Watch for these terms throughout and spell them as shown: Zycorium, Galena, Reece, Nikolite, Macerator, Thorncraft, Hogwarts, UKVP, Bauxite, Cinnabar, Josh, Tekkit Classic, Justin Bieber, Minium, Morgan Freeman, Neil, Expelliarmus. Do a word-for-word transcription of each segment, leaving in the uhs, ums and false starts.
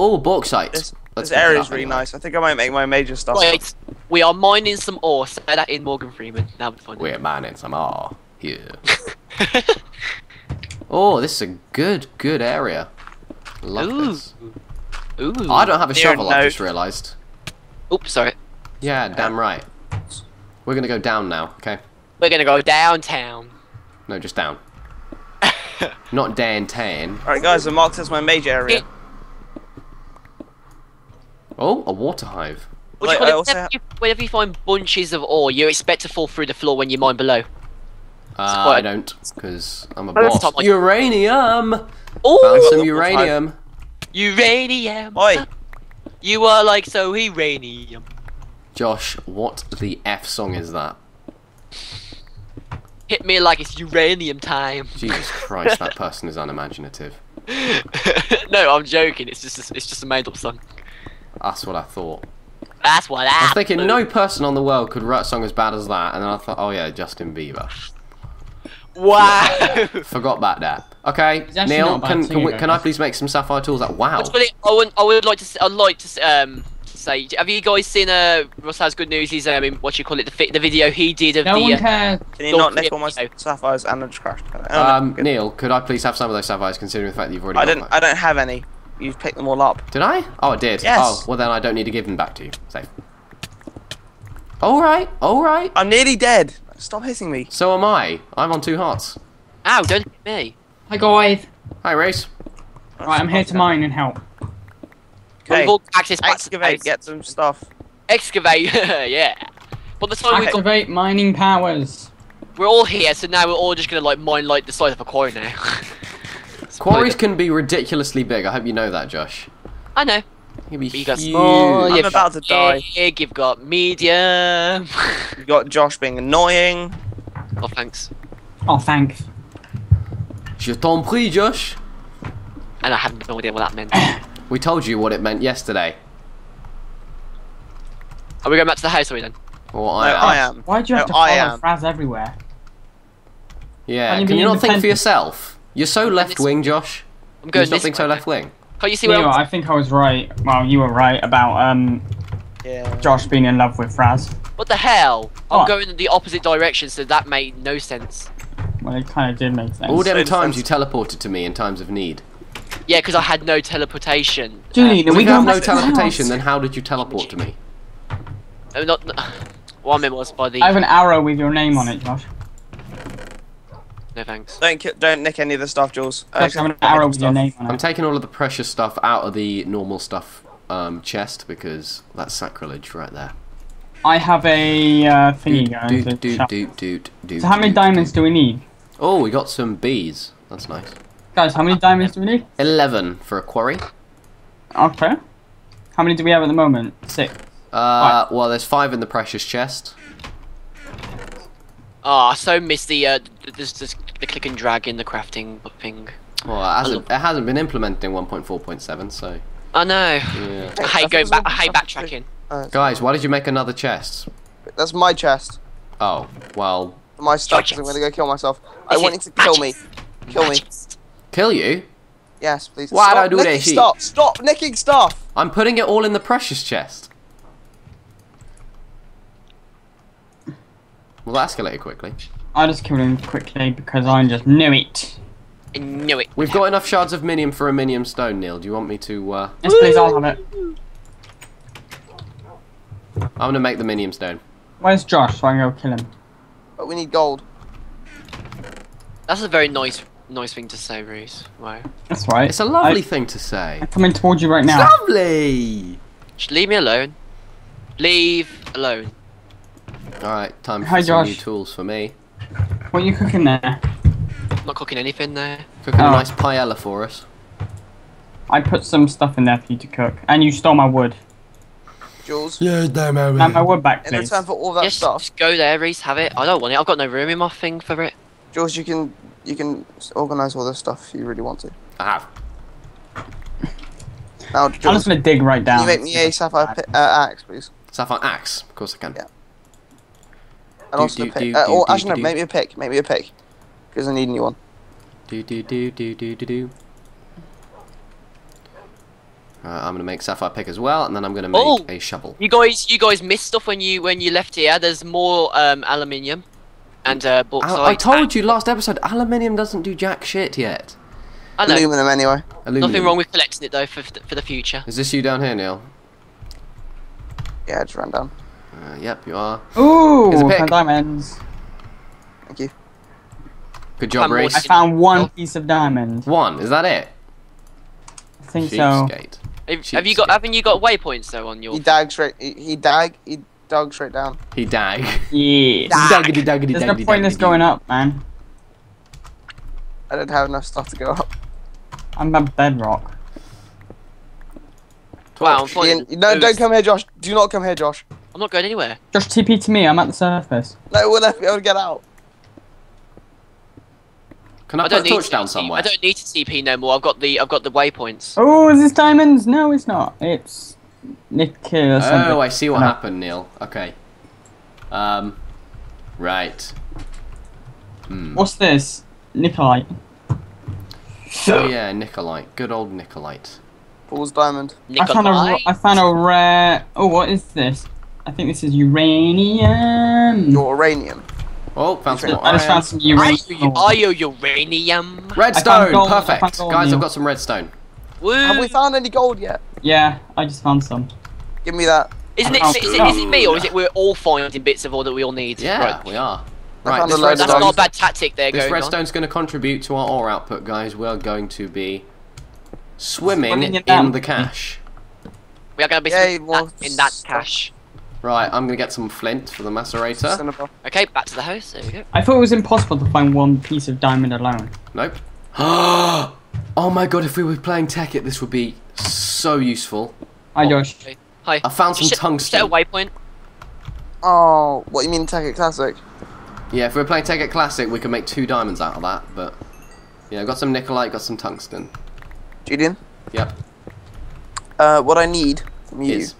Oh, bauxite. This, this area is really anyway. nice. I think I might make my major stuff. Wait, we are mining some ore. Say that in Morgan Freeman. Now we're fun. We're mining some ore here. Oh, this is a good, good area. Love Ooh. this. Ooh. Oh, I don't have a Near shovel. I just realised. Oops, sorry. Yeah, damn right. We're gonna go down now, okay? We're gonna go downtown. No, just down. Not downtown. Alright guys, I marked as my major area. Oh, a water hive. Like, you whenever, you, whenever you find bunches of ore, you expect to fall through the floor when you mine below. Uh, I don't, because I'm a boss. Top, like, uranium! Oh! Found some uranium. Uranium! Oi! You are like so uranium. Josh, what the F song is that? Hit me like it's uranium time. Jesus Christ, that person is unimaginative. No, I'm joking. It's just it's just a made-up song. That's what I thought. That's what I thought. I was thinking no person on the world could write a song as bad as that, and then I thought, oh yeah, Justin Bieber. Wow. Forgot about that. Okay, Neil, can can, we, can I please make some sapphire tools? Like, wow. I would I would like to I'd like to um. say, have you guys seen uh, Ross has good news? He's um, in, what you call it, the fi the video he did of no the. No one cares. Uh, Can you not nick all my sapphires and a trash can? Um, know. Neil, could I please have some of those sapphires, considering the fact that you've already? I don't. Them? I don't have any. You've picked them all up. Did I? Oh, I did. Yes. Oh, well then I don't need to give them back to you. Safe. All right. All right. I'm nearly dead. Stop hitting me. So am I. I'm on two hearts. Ow! Don't hit me. Hi guys. Hi Race. All right, I'm here to mine and help. Okay. We've all access excavate, get some stuff. Excavate, yeah. But the time we got mining powers. We're all here, so now we're all just gonna like mine like the size of a quarry now. Quarries can be ridiculously big. I hope you know that, Josh. I know. You'll be huge. Small, I'm about to die. Big, you've got medium. You've got Josh being annoying. Oh thanks. Oh thanks. Je t'en prie, Josh. And I have no idea what that meant. We told you what it meant yesterday. Are we going back to the house, are we then? Well, I, no, am. I am. Why do you have no, to follow Fraz everywhere? Yeah, you can you not think for yourself? You're so left-wing, Josh. I'm going You're so left-wing. Can't you see where you know, I think I was right. Well, you were right about um, yeah. Josh being in love with Fraz. What the hell? What? I'm going in the opposite direction, so that made no sense. Well, it kind of did make sense. All them times you teleported to me in times of need. Yeah, because I had no teleportation. Julie, um, if we have no teleportation, house. then how did you teleport to me? I'm not. One well, was by the. I have an arrow with your name on it, Josh. No thanks. Don't don't nick any of the stuff, Jules. Josh, I have an arrow with stuff. your name on it. I'm taking all of the precious stuff out of the normal stuff um, chest because that's sacrilege right there. I have a uh, thingy. Doot, doot, doot, doot, doot, doot, so how many doot, diamonds doot. do we need? Oh, we got some bees. That's nice. Guys, how many diamonds do we need? Eleven for a quarry. Okay. How many do we have at the moment? Six. Uh, five. Well, there's five in the precious chest. Oh, I so missed the uh, this, this, the click and drag in the crafting thing. Well, it hasn't, it hasn't been implemented in one point four point seven, so. I know. Yeah. I hate going back. I hate backtracking. Uh, Guys, why did you make another chest? That's my chest. Oh well. My stuff. I'm gonna go kill myself. I want you to kill me. Kill me. Kill you? Yes, please. Why did I do this? Stop! Stop nicking stuff! I'm putting it all in the precious chest. Well, that escalated quickly. I just killed him quickly because I just knew it. I knew it. We've got enough shards of minium for a minium stone, Neil. Do you want me to? Uh... Yes, please. I'll have it. I'm gonna make the minium stone. Where's Josh? So I can go kill him. But we need gold. That's a very nice. Nice thing to say, Reese. Wow. That's right. It's a lovely I, thing to say. I'm coming towards you right now. It's lovely! Just leave me alone. Leave alone. Alright, time for Hi, some Josh. new tools for me. What are you cooking there? Not cooking anything there. Cooking oh. a nice paella for us. I put some stuff in there for you to cook. And you stole my wood. Jules? Yeah, damn it. And my wood back, please. In return for all that yes, stuff. Just go there, Reese. Have it. I don't want it. I've got no room in my thing for it. Jules, you can... You can organise all this stuff if you really want to. I have. Now, I'm just gonna dig right down. Can you make me a sapphire uh, axe, please? Sapphire axe, of course I can. Yeah. And do, also do, a pick. Do, uh, do, or do, actually, do, no, do. make me a pick. Make me a pick, because I need a new one. Do do do do do do do. Uh, I'm gonna make sapphire pick as well, and then I'm gonna make oh, a shovel. You guys, you guys missed stuff when you when you left here. There's more um, aluminium and uh, bauxite. I, I told you last episode, aluminium doesn't do jack shit yet. I know. Aluminum anyway. Aluminum. Nothing wrong with collecting it though for for the future. Is this you down here, Neil? Yeah, I just ran down. Uh, yep, you are. Ooh, here's a pick. Diamonds. Thank you. Good job, Reese. I found one oh. piece of diamond. One? Is that it? I think Cheapskate. so. Have, have you got? Haven't you got waypoints though on your? He dag straight. He, he dag. He dog straight down. He dag. Yeah. Daggedy, daggedy, There's daggedy, no point in us going up, man. I don't have enough stuff to go up. I'm at bedrock. Wow. Well, yeah, no, don't come here, Josh. Do not come here, Josh. I'm not going anywhere. Josh, T P to me. I'm at the surface. No, we'll never be able to get out. Can I, I put a torch down somewhere? I don't need to T P no more. I've got the I've got the waypoints. Oh, is this diamonds? No, it's not. It's nickel or something. Oh, I see what happened, Neil. Okay. Um, right. Hmm. What's this? Nikolite. Oh yeah, Nikolite. Good old Nikolite. Paul's diamond. Nikolite. I found a I found a rare. Oh, what is this? I think this is uranium. Your uranium. Oh, found some more I just found some uranium. Are you uranium? Redstone, perfect. Guys, I've got some redstone. Woo. Have we found any gold yet? Yeah, I just found some. Give me that. Isn't it, is, it, is it me or is it we're all finding bits of all that we all need? Yeah, right. we are. Right, this redstone, that's not a bad tactic there, guys. This redstone's going to contribute to our ore output, guys. We're going to be swimming in the cache. We are going to be swimming in that cache. Right, I'm gonna get some flint for the macerator. Cinnabar. Okay, back to the house. There we go. I thought it was impossible to find one piece of diamond alone. Nope. Oh my god, if we were playing Tekkit, this would be so useful. Hi, oh, Josh. Okay. Hi. I found some tungsten. Set a waypoint. Oh, what you mean Tekkit Classic? Yeah, if we were playing Tekkit Classic, we could make two diamonds out of that. But yeah, got some Nikolite, got some tungsten. Julian. Yep. Uh, what I need from you. Is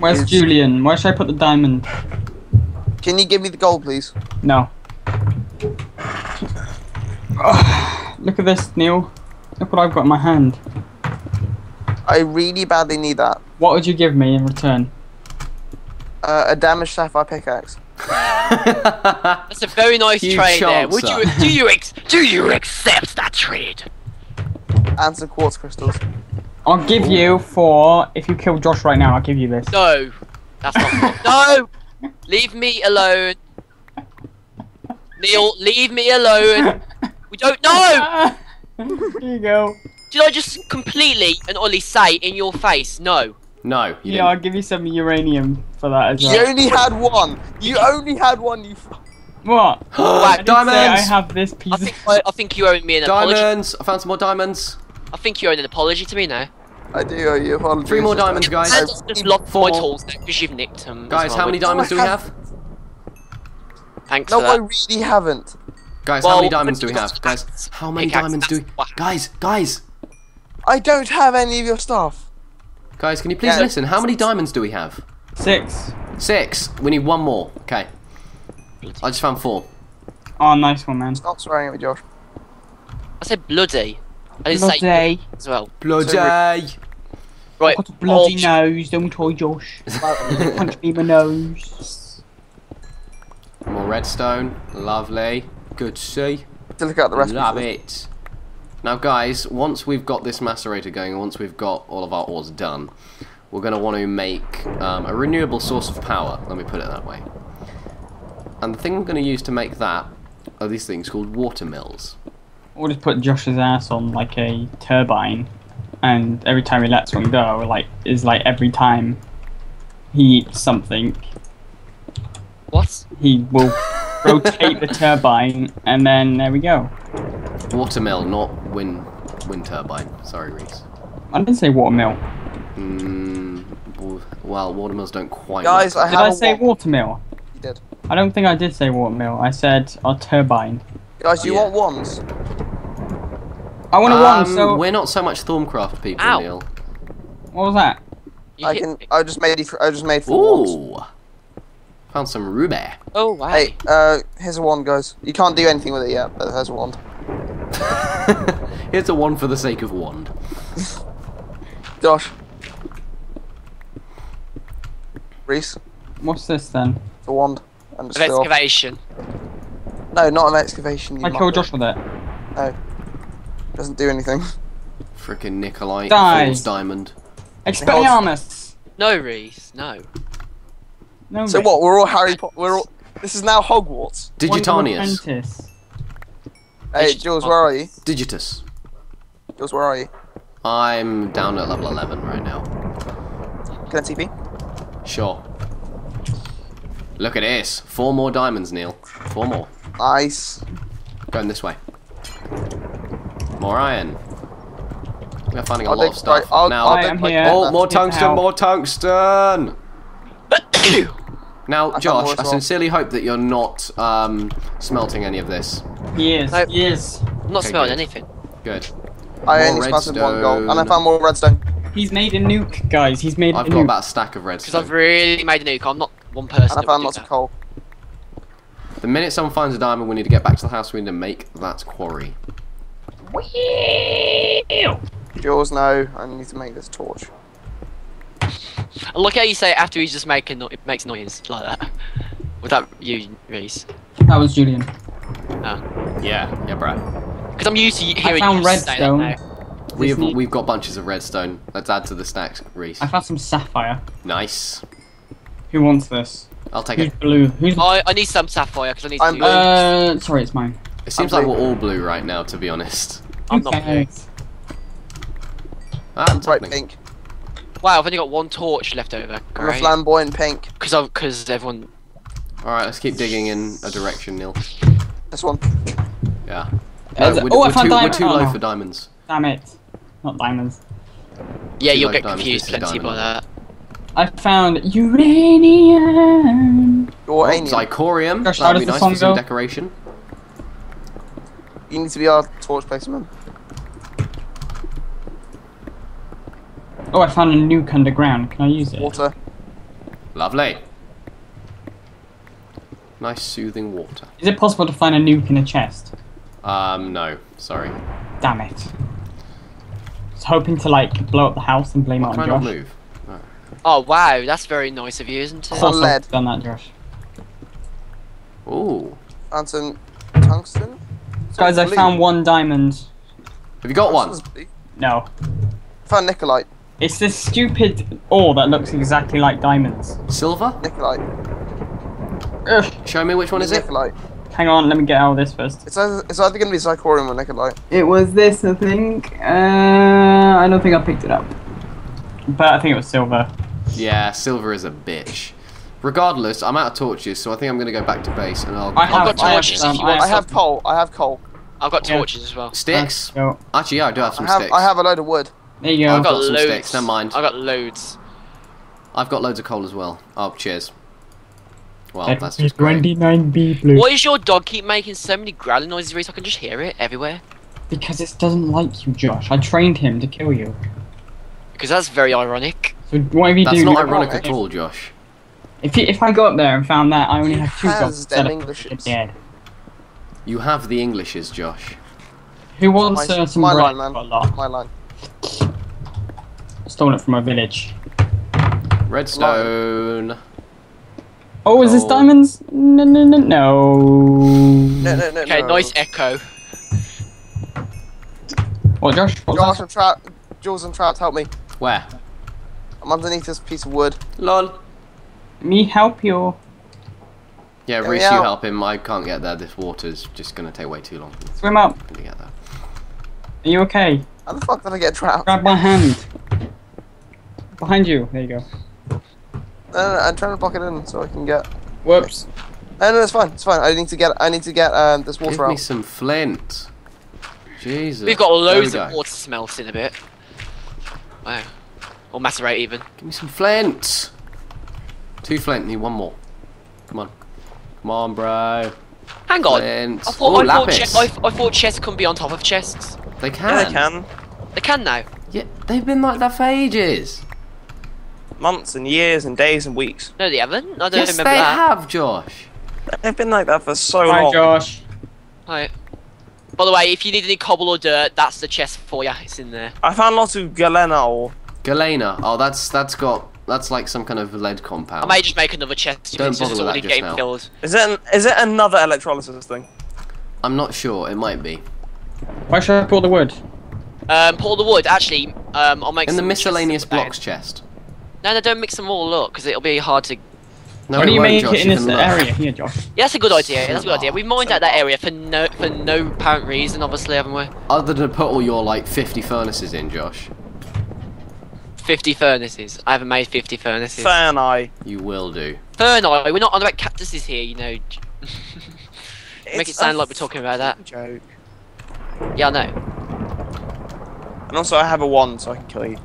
Where's it's... Julian? Where should I put the diamond? Can you give me the gold, please? No. Oh, look at this, Neil. Look what I've got in my hand. I really badly need that. What would you give me in return? Uh, a damaged sapphire pickaxe. That's a very nice Huge trade there. Would you, do, you ex do you accept that trade? And some quartz crystals. I'll give you for if you kill Josh right now. I'll give you this. No, that's not. No, leave me alone, Neil. Leave me alone. We don't know. Here you go. Did I just completely and only say in your face? No. No. You yeah, didn't. I'll give you some uranium for that as well. You only had one. You only had one. You. What? Right, I diamonds. I have this piece. I think, I, I think you owe me an apology. Diamonds. I found some more diamonds. I think you owe an apology to me now. I do owe you an apology. Three more diamonds, guys. I just locked my tools because you've nicked them. Guys, how many diamonds do we have? Thanks for that. No, I really haven't. Guys, how many diamonds do we have? Guys, how many diamonds do we Guys, guys! I don't have any of your stuff. Guys, can you please listen? How many diamonds do we have? Six. Six. We need one more. Okay. I just found four. Oh, nice one, man. Stop swearing at me, Josh. I said bloody. I didn't bloody. say as well. Bloody. Right. I've got a bloody oh. nose, don't I, Josh? Punch me in my nose. More redstone. Lovely. Good to see. To look at the rest. Love it. Now, guys, once we've got this macerator going, once we've got all of our ores done, we're going to want to make um, a renewable source of power. Let me put it that way. And the thing I'm going to use to make that are these things called water mills. We'll just put Josh's ass on like a turbine, and every time he lets one go, like is like every time he eats something, what he will rotate the turbine, and then there we go. Watermill, not wind wind turbine. Sorry, Reese. I didn't say watermill. Mm, well, watermills don't quite. Guys, I did I say wa watermill? You did. I don't think I did say watermill. I said a turbine. Guys, you yeah. want wands? I want a um, wand, so... We're not so much Thorncraft people, Ow. Neil. What was that? I can... I just made it... I just made four Ooh. Wands. Found some ruby. Oh, wow. Hey, uh, here's a wand, guys. You can't do anything with it yet, but here's a wand. Here's a wand for the sake of wand. Josh. Reese. What's this then? The wand. And an excavation. No, not an excavation. I killed Josh with it. No. Doesn't do anything. Frickin' Nikolite. Dies. Diamond. Expelliarmus. No, Reese. No. No. So what? We're all Harry Potter. We're all. This is now Hogwarts. Digitanius. Hey, Jules, where are you? Digitus. Jules, where are you? I'm down at level eleven right now. Can I T P? Sure. Look at this. Four more diamonds, Neil. Four more. Nice. Going this way. More iron. We're finding a I'll lot of stuff. Right, I'll, now, I'll I'm here. Oh, more tungsten, more tungsten! Now, I Josh, I sincerely hope that you're not um, smelting any of this. Yes, nope. Yes. I'm not okay, smelting good. anything. Good. I more only smelted one gold, and I found more redstone. He's made a nuke, guys. He's made I've a nuke. I've got about a stack of redstone. Because I've really made a nuke. I'm not one person. And I found lots of coal. The minute someone finds a diamond, we need to get back to the house. We need to make that quarry. Jules, no. I need to make this torch. And look how you say it after he's just making no it makes noise like that. Was that you, Reese? That was Julian. Oh. Yeah, yeah, Brad. Because I'm used to hearing. I found you redstone. Say that we've we've got bunches of redstone. Let's add to the stacks, Reese. I found some sapphire. Nice. Who wants this? I'll take Who's it. Blue. Who's I I need some sapphire because I need. I'm to blue. Uh, sorry, it's mine. It seems I'm like blue. We're all blue right now, to be honest. I'm okay. not blue. I'm bright pink. Wow, I've only got one torch left over. I'm a flamboyant pink. Because I've, because everyone. All right, let's keep digging in a direction, Neil. This one. Yeah. No, we're, oh, we're I found too, we're too oh, low no. for diamonds. Damn it! Not diamonds. Yeah, too you'll get confused plenty by that. I found uranium. Or oh, Zycorium. Gosh, that'd be nice for some decoration. You need to be our torch placement. Oh, I found a nuke underground. Can I use it? Water. Lovely. Nice soothing water. Is it possible to find a nuke in a chest? Um, no. Sorry. Damn it. I was hoping to, like, blow up the house and blame it on Josh. Move? No. Oh, wow. That's very nice of you, isn't it? Of course I've done that, Josh. Ooh. Found some tungsten? Guys, I found one diamond. Have you got one? No. Found Nikolite. It's this stupid ore that looks exactly like diamonds. Silver? Nikolite. Ugh. Show me which one is Nikolite. It. Hang on, let me get out of this first. It's either, it's either going to be Zycorium or Nikolite. It was this, I think. Uh, I don't think I picked it up. But I think it was silver. Yeah, silver is a bitch. Regardless, I'm out of torches, so I think I'm going to go back to base and I'll... I have, I've got torches. I have, um, I have, I have coal. I have coal. I've got torches yeah. as well. Sticks? Uh, Actually, yeah, I do have some I have, sticks. I have a load of wood. There you go. I've got, got loads. Sticks, never mind. I've got loads. I've got loads of coal as well. Oh, cheers. Well, that that's just great. twenty-nine B blue. Why does your dog keep making so many growling noises, Reese? I can just hear it everywhere. Because it doesn't like you, Josh. I trained him to kill you. Because that's very ironic. So what have you that's do? That's not ironic at all, Josh. If you, if I go up there and found that, I only he have two dogs instead of Englishes. Dead. You have the Englishes, Josh. Who wants uh, some my bread? Line, man. My line. Stolen it from my village. Redstone. Oh, is this diamonds? No, no, no, no. No, no, no. Okay, no. Nice echo. What, Josh? Josh and Trout, Jules and Trout, help me. Where? I'm underneath this piece of wood. Lol. Me help you. Yeah, Reese, you help him. I can't get there. This water's just gonna take way too long. Swim up. Let me get there. Are you okay? How the fuck did I get Trout? Grab my hand. Behind you, there you go. No, no, no, I'm trying to block it in so I can get. Whoops. No, no, it's fine, it's fine. I need to get, I need to get um, this water Give out. Give me some flint. Jesus. We've got loads we of go. water smelt in a bit. Wow. Or macerate even. Give me some flint. Two flint, need one more. Come on, come on, bro. Hang on. Flint. I thought, Ooh, I, thought chest, I, I thought chests couldn't be on top of chests. They can. Yeah, they can. They can now. Yeah, they've been like that for ages. Months and years and days and weeks. No, they haven't. I don't yes, remember they that. have, Josh. They've been like that for so Hi, long. Hi, Josh. Hi. By the way, if you need any cobble or dirt, that's the chest for you. It's in there. I found lots of Galena ore. Galena. Oh, that's that's got that's like some kind of lead compound. I might just make another chest. Don't bother with that just now. Killed. Is it is it another electrolysis thing? I'm not sure. It might be. Why should I pull the wood? Um, pull the wood. Actually, um, I'll make. In some the miscellaneous blocks chest. No, no, don't mix them all up because it'll be hard to. No, Why do you make Josh, it in this area here, Josh? Yeah, that's a good idea. That's a good idea. We mined out that area for no for no apparent reason, obviously, haven't we? Other than to put all your like fifty furnaces in, Josh. Fifty furnaces. I haven't made fifty furnaces. Furni. You will do. Furni. We're not on about cactuses here, you know. Make it sound like we're talking about that. Joke. Yeah, I know. And also, I have a wand, so I can kill you.